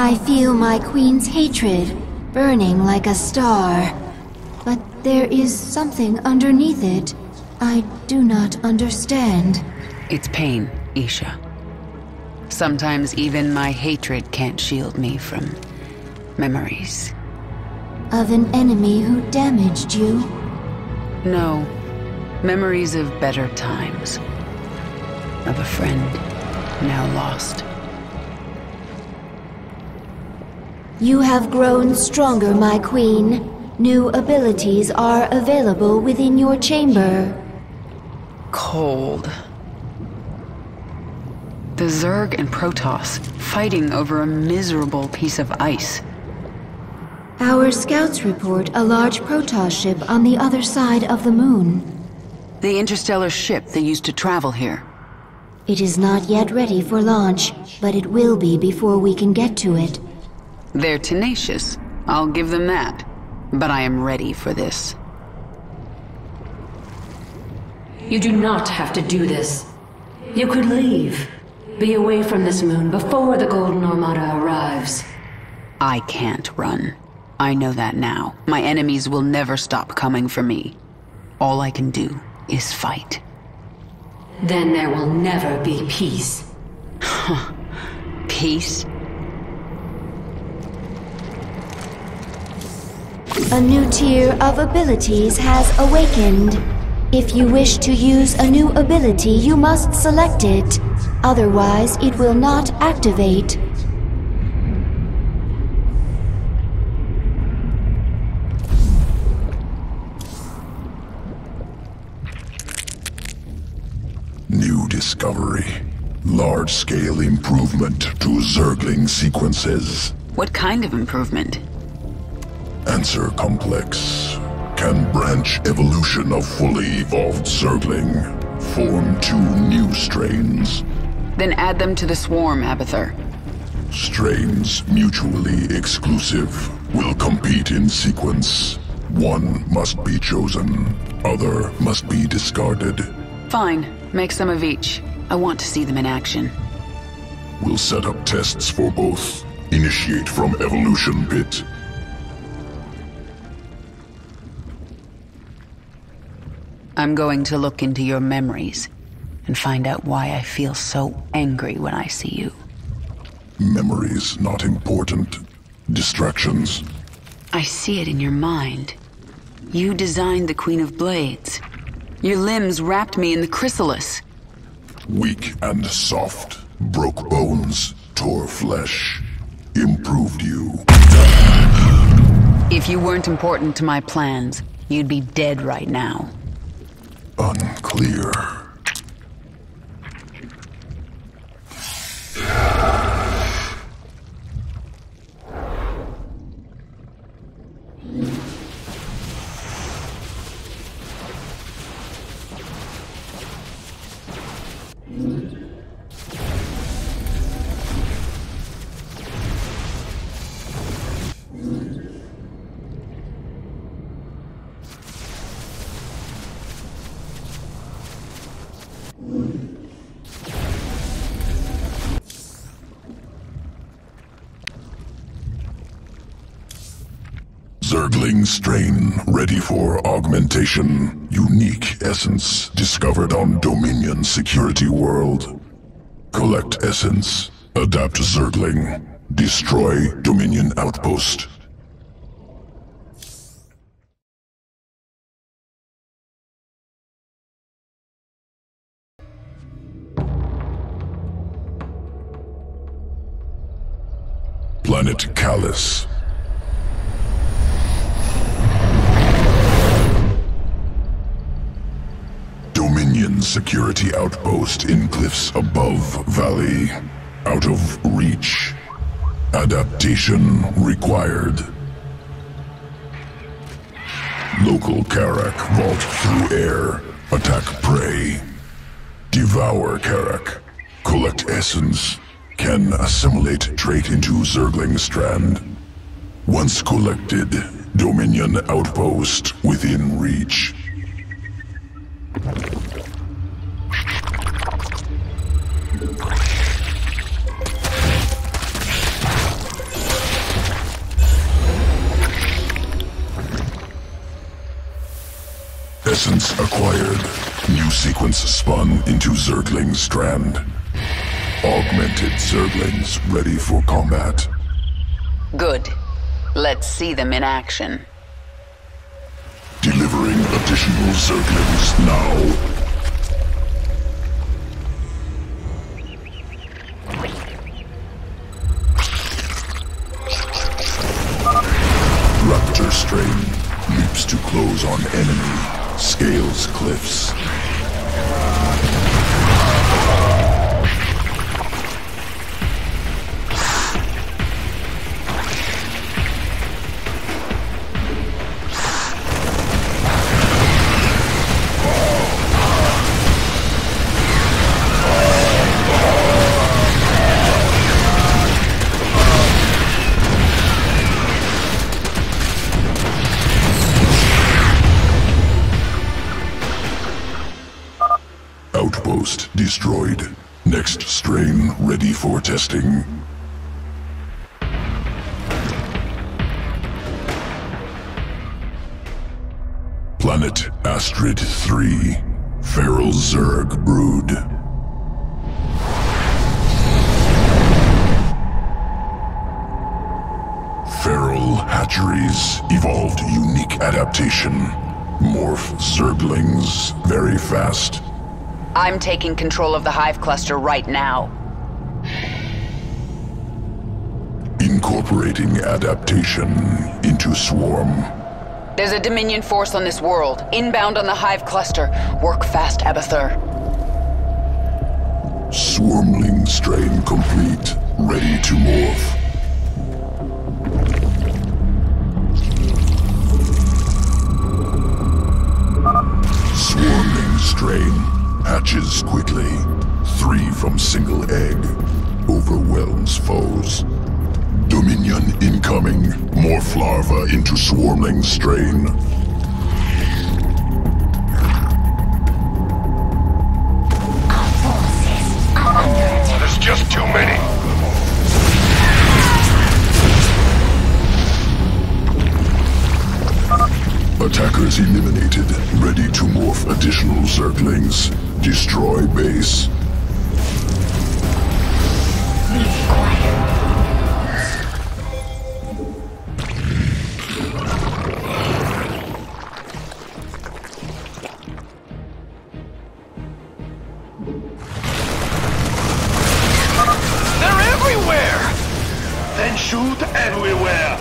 I feel my queen's hatred burning like a star, but there is something underneath it I do not understand. It's pain, Isha. Sometimes even my hatred can't shield me from memories. Of an enemy who damaged you? No. Memories of better times. Of a friend now lost. You have grown stronger, my queen. New abilities are available within your chamber. Cold. The Zerg and Protoss fighting over a miserable piece of ice. Our scouts report a large Protoss ship on the other side of the moon. The interstellar ship they used to travel here. It is not yet ready for launch, but it will be before we can get to it. They're tenacious, I'll give them that. But I am ready for this. You do not have to do this. You could leave. Be away from this moon before the Golden Armada arrives. I can't run. I know that now. My enemies will never stop coming for me. All I can do is fight. Then there will never be peace. Peace? A new tier of abilities has awakened. If you wish to use a new ability, you must select it. Otherwise, it will not activate. New discovery. Large-scale improvement to Zergling sequences. What kind of improvement? Answer complex. Can branch evolution of fully evolved Zergling form two new strains? Then add them to the swarm, Abathur. Strains mutually exclusive will compete in sequence. One must be chosen, other must be discarded. Fine. Make some of each. I want to see them in action. We'll set up tests for both. Initiate from evolution pit. I'm going to look into your memories and find out why I feel so angry when I see you. Memories not important. Distractions. I see it in your mind. You designed the Queen of Blades. Your limbs wrapped me in the chrysalis. Weak and soft. Broke bones. Tore flesh. Improved you. If you weren't important to my plans, you'd be dead right now. Unclear. Zergling strain ready for augmentation. Unique essence discovered on Dominion security world. Collect essence. Adapt Zergling. Destroy Dominion outpost. Planet Callus. Security outpost in cliffs above valley. Out of reach. Adaptation required. Local Karak vault through air. Attack prey. Devour Karak. Collect essence. Can assimilate trait into Zergling strand. Once collected, Dominion outpost within reach. Essence acquired. New sequence spun into Zergling strand. Augmented Zerglings ready for combat. Good. Let's see them in action. Delivering additional Zerglings now. Raptor strain leaps to close on enemy, scales cliffs. Destroyed. Next strain ready for testing. Planet Astrid-3, feral Zerg brood. Feral hatcheries evolved unique adaptation. Morph Zerglings very fast. I'm taking control of the Hive Cluster right now. Incorporating adaptation into Swarm. There's a Dominion force on this world, inbound on the Hive Cluster. Work fast, Abathur. Swarmling strain complete, ready to morph. Swarmling strain. Hatches quickly, 3 from single egg, overwhelms foes. Dominion incoming, morph larva into Swarmling strain. Our forces are under attack. There's just too many. Attackers eliminated, ready to morph additional Zerglings. Destroy base. They're everywhere! Then shoot everywhere!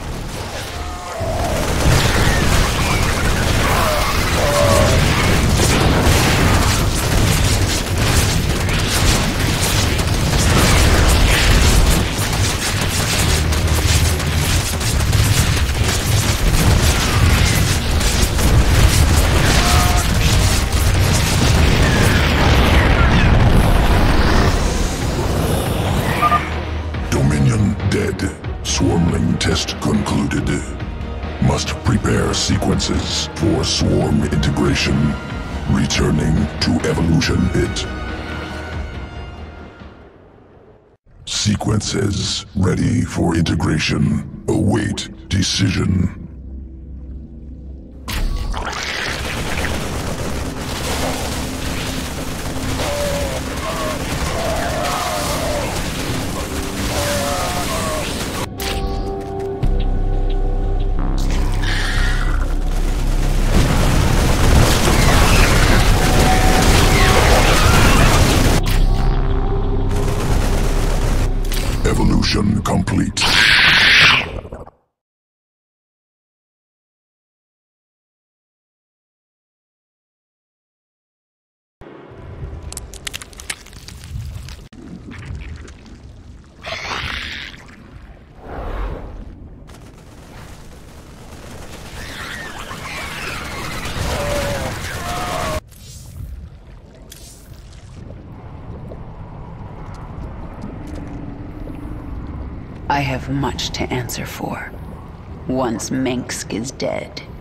Sequences for swarm integration, returning to evolution bit. Sequences ready for integration, await decision. Complete. I have much to answer for, once Mengsk is dead.